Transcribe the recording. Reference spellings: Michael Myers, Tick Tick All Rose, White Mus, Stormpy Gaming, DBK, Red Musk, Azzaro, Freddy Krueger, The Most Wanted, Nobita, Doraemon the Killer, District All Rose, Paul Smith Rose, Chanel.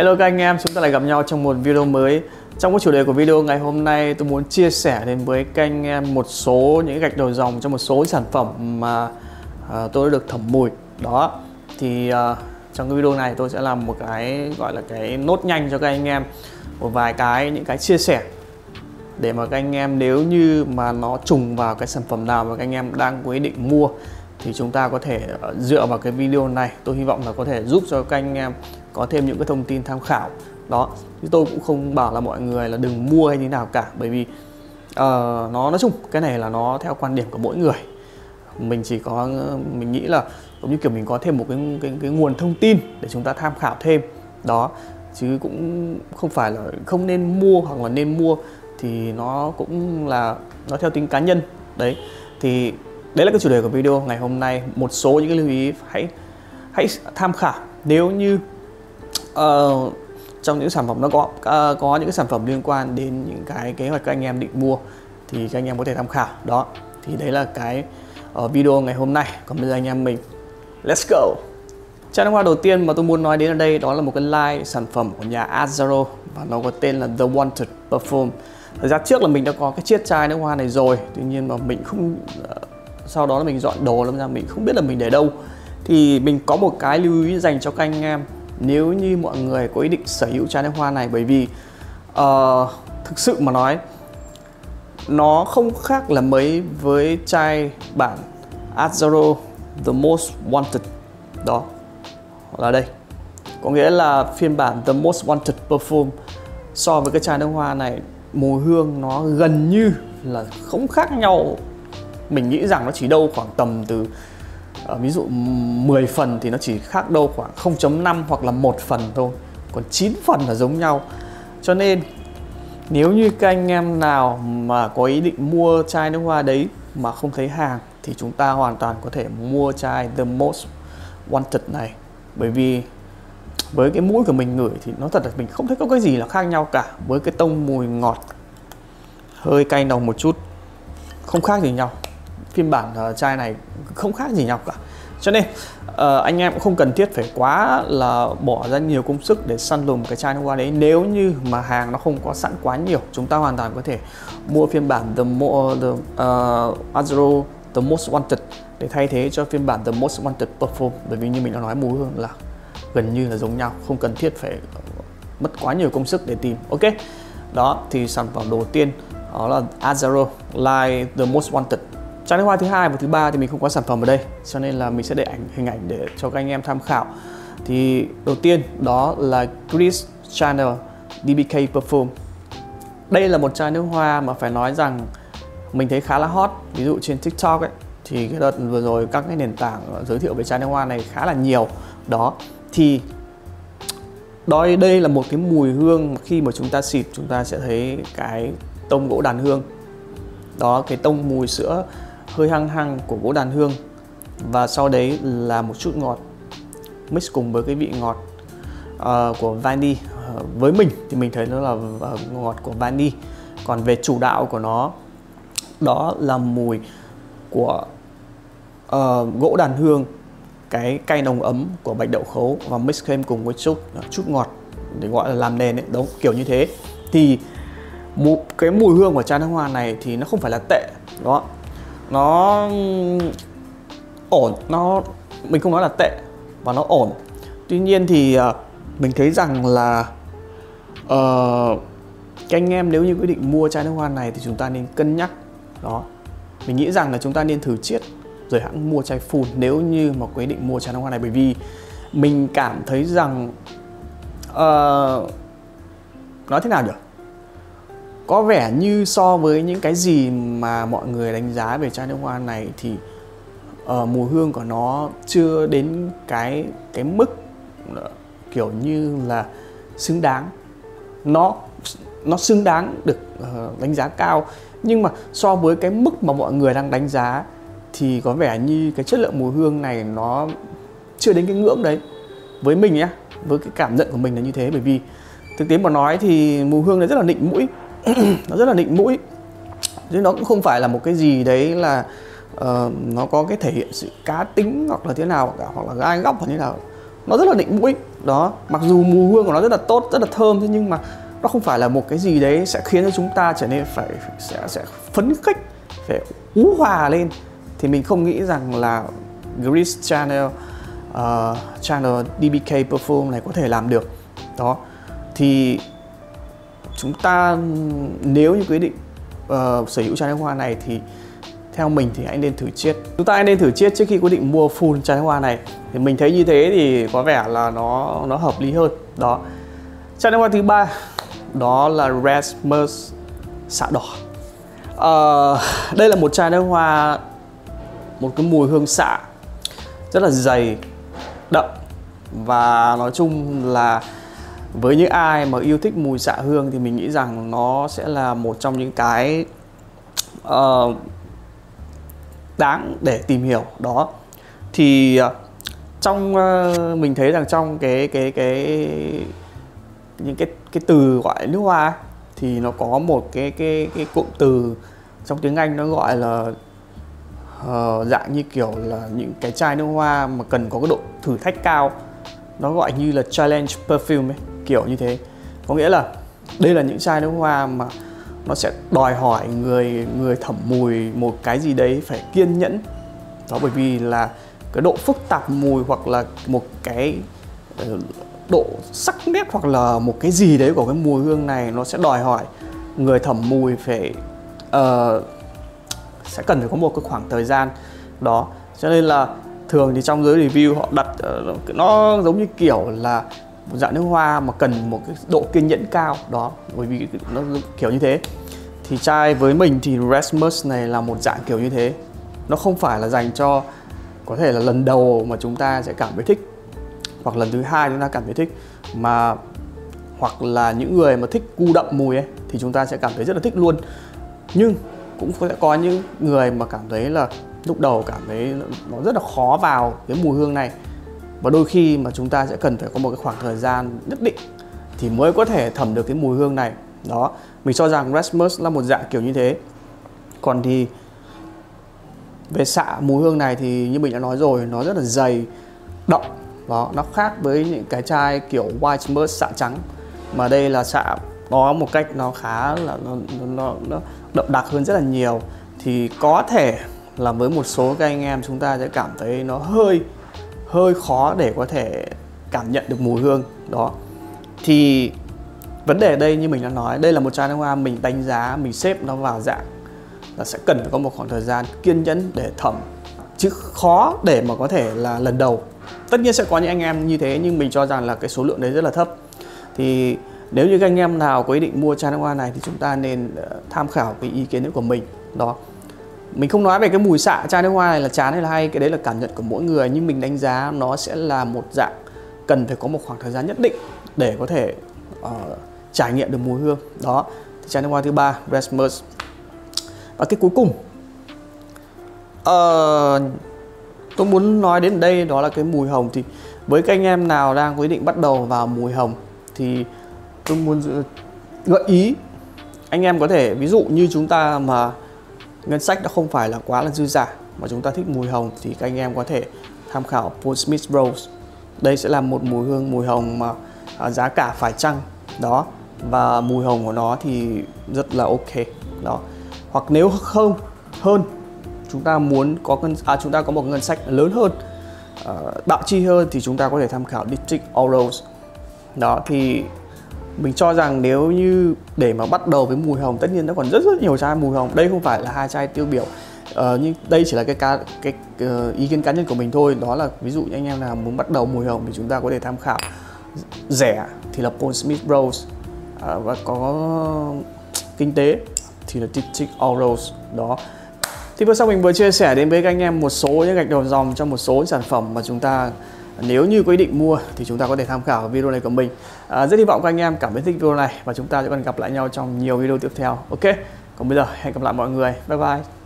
Hello các anh em, chúng ta lại gặp nhau trong một video mới. Trong cái chủ đề của video ngày hôm nay, tôi muốn chia sẻ đến với các anh em một số những gạch đầu dòng trong một số sản phẩm mà tôi đã được thẩm mùi. Đó, thì trong cái video này tôi sẽ làm một cái gọi là cái nốt nhanh cho các anh em, một vài cái, những cái chia sẻ để mà các anh em nếu như mà nó trùng vào cái sản phẩm nào mà các anh em đang quyết định mua thì chúng ta có thể dựa vào cái video này. Tôi hy vọng là có thể giúp cho các anh em có thêm những cái thông tin tham khảo. Đó, thì tôi cũng không bảo là mọi người là đừng mua hay như nào cả, bởi vì nó nói chung cái này là nó theo quan điểm của mỗi người. Mình chỉ có, mình nghĩ là cũng như kiểu mình có thêm một cái nguồn thông tin để chúng ta tham khảo thêm. Đó, chứ cũng không phải là không nên mua hoặc là nên mua, thì nó cũng là nó theo tính cá nhân. Đấy, thì đấy là cái chủ đề của video ngày hôm nay. Một số những cái lưu ý hãy tham khảo nếu như trong những sản phẩm nó có những cái sản phẩm liên quan đến những cái kế hoạch các anh em định mua thì các anh em có thể tham khảo. Đó, thì đấy là cái video ngày hôm nay. Còn bây giờ anh em mình let's go. Chai nước hoa đầu tiên mà tôi muốn nói đến ở đây đó là một cái line sản phẩm của nhà Azzaro và nó có tên là The Wanted Perfume. Thời gian trước là mình đã có cái chiếc chai nước hoa này rồi, tuy nhiên mà mình không, sau đó là mình dọn đồ lắm ra mình không biết là mình để đâu. Thì mình có một cái lưu ý dành cho các anh em nếu như mọi người có ý định sở hữu chai nước hoa này, bởi vì thực sự mà nói nó không khác là mấy với chai bản Azzaro The Most Wanted. Đó là đây, có nghĩa là phiên bản The Most Wanted Perfume so với cái chai nước hoa này, mùi hương nó gần như là không khác nhau. Mình nghĩ rằng nó chỉ đâu khoảng tầm từ ví dụ 10 phần thì nó chỉ khác đâu khoảng 0.5 hoặc là 1 phần thôi, còn 9 phần là giống nhau. Cho nên nếu như các anh em nào mà có ý định mua chai nước hoa đấy mà không thấy hàng thì chúng ta hoàn toàn có thể mua chai The Most Wanted này, bởi vì với cái mũi của mình ngửi thì nó thật là mình không thấy có cái gì là khác nhau cả, với cái tông mùi ngọt hơi cay nồng một chút, không khác gì nhau. Phiên bản chai này không khác gì nhau cả. Cho nên anh em cũng không cần thiết phải quá là bỏ ra nhiều công sức để săn lùng cái chai nước hoa đấy. Nếu như mà hàng nó không có sẵn quá nhiều, chúng ta hoàn toàn có thể mua phiên bản Azzaro The Most Wanted để thay thế cho phiên bản The Most Wanted Perfume, bởi vì như mình đã nói mùi hương là gần như là giống nhau, không cần thiết phải mất quá nhiều công sức để tìm. Ok, đó thì sản phẩm đầu tiên đó là Azzaro Line The Most Wanted. Chai nước hoa thứ hai và thứ ba thì mình không có sản phẩm ở đây, cho nên là mình sẽ để hình ảnh để cho các anh em tham khảo. Thì đầu tiên đó là Chanel DBK Perfume. Đây là một chai nước hoa mà phải nói rằng mình thấy khá là hot. Ví dụ trên TikTok ấy, thì cái đợt vừa rồi các cái nền tảng giới thiệu về chai nước hoa này khá là nhiều. Đó, thì đây là một cái mùi hương mà khi mà chúng ta xịt chúng ta sẽ thấy cái tông gỗ đàn hương. Đó, cái tông mùi sữa hơi hăng hăng của gỗ đàn hương, và sau đấy là một chút ngọt mix cùng với cái vị ngọt của vani. Với mình thì mình thấy nó là ngọt của vani. Còn về chủ đạo của nó đó là mùi của gỗ đàn hương, cái cay nồng ấm của bạch đậu khấu và mix thêm cùng với chút ngọt để gọi là làm nền ấy. Đúng kiểu như thế. Thì một cái mùi hương của chai nước hoa này thì nó không phải là tệ. Đó, nó ổn, nó mình không nói là tệ và nó ổn. Tuy nhiên thì mình thấy rằng là các anh em nếu như quyết định mua chai nước hoa này thì chúng ta nên cân nhắc. Đó, mình nghĩ rằng là chúng ta nên thử chiết rồi hãng mua chai full nếu như mà quyết định mua chai nước hoa này, bởi vì mình cảm thấy rằng nói thế nào được, có vẻ như so với những cái gì mà mọi người đánh giá về chai nước hoa này thì mùi hương của nó chưa đến cái mức kiểu như là xứng đáng. Nó xứng đáng được đánh giá cao, nhưng mà so với cái mức mà mọi người đang đánh giá thì có vẻ như cái chất lượng mùi hương này nó chưa đến cái ngưỡng đấy. Với mình nhá, với cái cảm nhận của mình là như thế, bởi vì thực tế mà nói thì mùi hương này rất là nịnh mũi. Nó rất là nịnh mũi, nhưng nó cũng không phải là một cái gì đấy là nó có cái thể hiện sự cá tính hoặc là thế nào cả, hoặc là gai góc hoặc thế nào. nó rất là định mũi đó. Mặc dù mùi hương của nó rất là tốt, rất là thơm, thế nhưng mà nó không phải là một cái gì đấy sẽ khiến cho chúng ta trở nên phải sẽ phấn khích, phải ú hòa lên. Thì mình không nghĩ rằng là Greece Chanel Chanel DBK Perfume này có thể làm được đó. Thì chúng ta nếu như quyết định sở hữu chai nước hoa này thì theo mình thì hãy nên thử chiết. Chúng ta hãy nên thử chiết trước khi quyết định mua full chai nước hoa này. Thì mình thấy như thế thì có vẻ là nó hợp lý hơn đó. Chai nước hoa thứ ba đó là Red Musk xạ đỏ. Đây là một chai nước hoa, một cái mùi hương xạ rất là dày, đậm, và nói chung là với những ai mà yêu thích mùi xạ hương thì mình nghĩ rằng nó sẽ là một trong những cái đáng để tìm hiểu đó. Thì trong mình thấy rằng trong những cái từ gọi nước hoa thì nó có một cái cụm từ trong tiếng Anh nó gọi là dạng như kiểu là những cái chai nước hoa mà cần có cái độ thử thách cao, nó gọi như là challenge perfume ấy, kiểu như thế. Có nghĩa là đây là những chai nước hoa mà nó sẽ đòi hỏi người thẩm mùi một cái gì đấy phải kiên nhẫn đó, bởi vì là cái độ phức tạp mùi hoặc là một cái độ sắc nét hoặc là một cái gì đấy của cái mùi hương này nó sẽ đòi hỏi người thẩm mùi phải sẽ cần phải có một cái khoảng thời gian đó. Cho nên là thường thì trong giới review họ đặt nó giống như kiểu là một dạng nước hoa mà cần một cái độ kiên nhẫn cao đó, bởi vì nó kiểu như thế. Thì chai với mình thì Red Musk này là một dạng kiểu như thế. Nó không phải là dành cho có thể là lần đầu mà chúng ta sẽ cảm thấy thích, hoặc lần thứ hai chúng ta cảm thấy thích, mà hoặc là những người mà thích cu đậm mùi ấy thì chúng ta sẽ cảm thấy rất là thích luôn. Nhưng cũng sẽ có những người mà cảm thấy là lúc đầu cảm thấy nó rất là khó vào cái mùi hương này, và đôi khi mà chúng ta sẽ cần phải có một cái khoảng thời gian nhất định thì mới có thể thẩm được cái mùi hương này đó. Mình cho rằng Red Musk là một dạng kiểu như thế. Còn thì về xạ mùi hương này thì như mình đã nói rồi, nó rất là dày, đậm đó. Nó khác với những cái chai kiểu White Mus xạ trắng, mà đây là xạ có một cách nó khá là nó đậm đặc hơn rất là nhiều. Thì có thể là với một số các anh em chúng ta sẽ cảm thấy nó hơi khó để có thể cảm nhận được mùi hương đó. Thì vấn đề ở đây như mình đã nói, đây là một chai nước hoa mình đánh giá, mình xếp nó vào dạng là sẽ cần phải có một khoảng thời gian kiên nhẫn để thẩm, chứ khó để mà có thể là lần đầu. Tất nhiên sẽ có những anh em như thế, nhưng mình cho rằng là cái số lượng đấy rất là thấp. Thì nếu như các anh em nào có ý định mua chai nước hoa này thì chúng ta nên tham khảo cái ý kiến của mình đó. Mình không nói về cái mùi xạ chai nước hoa này là chán hay là hay, cái đấy là cảm nhận của mỗi người, nhưng mình đánh giá nó sẽ là một dạng cần phải có một khoảng thời gian nhất định để có thể trải nghiệm được mùi hương đó. Thì chai nước hoa thứ ba Red Musk. Và cái cuối cùng tôi muốn nói đến đây đó là cái mùi hồng. Thì với các anh em nào đang quyết định bắt đầu vào mùi hồng thì tôi muốn gợi ý anh em có thể ví dụ như chúng ta mà ngân sách đã không phải là quá là dư dả mà chúng ta thích mùi hồng thì các anh em có thể tham khảo Paul Smith Rose. Đây sẽ là một mùi hương mùi hồng mà giá cả phải chăng đó, và mùi hồng của nó thì rất là ok đó. Hoặc nếu không hơn, chúng ta muốn có chúng ta có một ngân sách lớn hơn, bạo chi hơn, thì chúng ta có thể tham khảo District All Rose đó. Thì mình cho rằng nếu như để mà bắt đầu với mùi hồng, tất nhiên nó còn rất nhiều chai mùi hồng. Đây không phải là hai chai tiêu biểu, nhưng đây chỉ là cái ý kiến cá nhân của mình thôi. Đó là ví dụ như anh em nào muốn bắt đầu mùi hồng thì chúng ta có thể tham khảo rẻ thì là Paul Smith Rose, và có kinh tế thì là Tick Tick All Rose đó. Thì vừa sau mình vừa chia sẻ đến với các anh em một số những gạch đầu dòng trong một số sản phẩm mà chúng ta nếu như quyết định mua thì chúng ta có thể tham khảo video này của mình. Rất hy vọng các anh em cảm thấy thích video này và chúng ta sẽ còn gặp lại nhau trong nhiều video tiếp theo. Ok, còn bây giờ hẹn gặp lại mọi người. Bye bye.